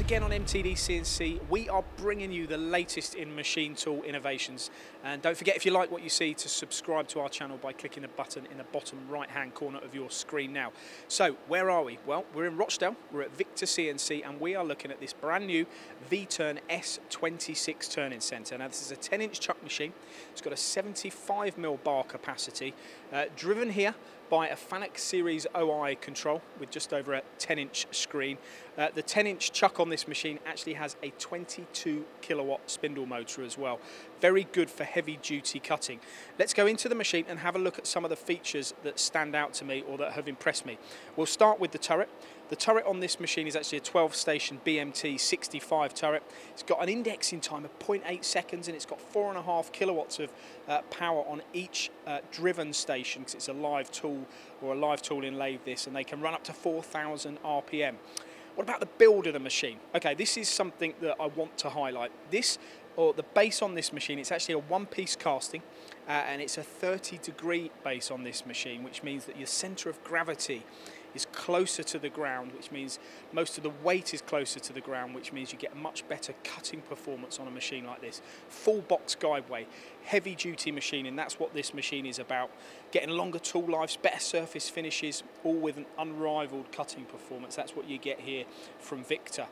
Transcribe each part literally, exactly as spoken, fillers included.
Once again on M T D C N C, we are bringing you the latest in machine tool innovations. And don't forget, if you like what you see, to subscribe to our channel by clicking the button in the bottom right-hand corner of your screen now. So, where are we? Well, we're in Rochdale, we're at Victor C N C, and we are looking at this brand new V-Turn S twenty-six turning centre. Now, this is a ten-inch chuck machine. It's got a seventy-five mil bar capacity, uh, driven here by a FANUC series O I control with just over a ten-inch screen. Uh, the ten-inch chuck on this machine actually has a twenty-two kilowatt spindle motor as well. Very good for heavy-duty cutting. Let's go into the machine and have a look at some of the features that stand out to me or that have impressed me. We'll start with the turret. The turret on this machine is actually a twelve station B M T sixty-five turret. It's got an indexing time of zero point eight seconds and it's got four and a half kilowatts of uh, power on each uh, driven station, because it's a live tool or a live tool inlay this, and they can run up to four thousand R P M. What about the build of the machine? Okay, this is something that I want to highlight. This, or the base on this machine, it's actually a one-piece casting, uh, and it's a thirty degree base on this machine, which means that your center of gravity is closer to the ground, which means most of the weight is closer to the ground, which means you get a much better cutting performance on a machine like this. Full box guideway, heavy duty machine, and that's what this machine is about. Getting longer tool lives, better surface finishes, all with an unrivaled cutting performance. That's what you get here from Victor.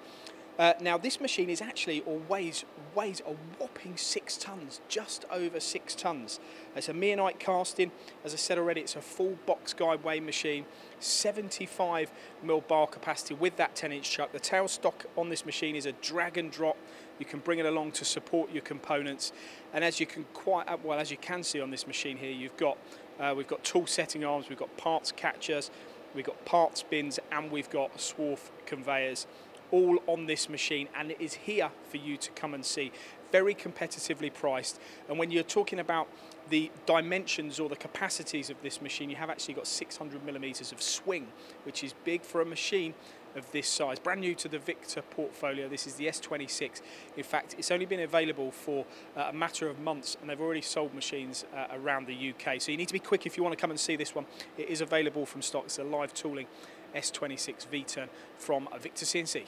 Uh, now this machine is actually, or weighs, weighs a whopping six tons, just over six tons. It's a meonite casting. As I said already, it's a full box guideway machine, seventy-five mil bar capacity with that ten inch chuck. The tailstock on this machine is a drag and drop. You can bring it along to support your components. And as you can quite, well as you can see on this machine here, you've got, uh, we've got tool setting arms, we've got parts catchers, we've got parts bins, and we've got swarf conveyors, all on this machine, and it is here for you to come and see. Very competitively priced, and when you're talking about the dimensions or the capacities of this machine, you have actually got six hundred millimeters of swing, which is big for a machine of this size. Brand new to the Victor portfolio, this is the S twenty-six. In fact, it's only been available for uh, a matter of months, and they've already sold machines uh, around the U K. So you need to be quick if you want to come and see this one. It is available from stock. It's a live tooling S twenty-six V-Turn from Victor C N C.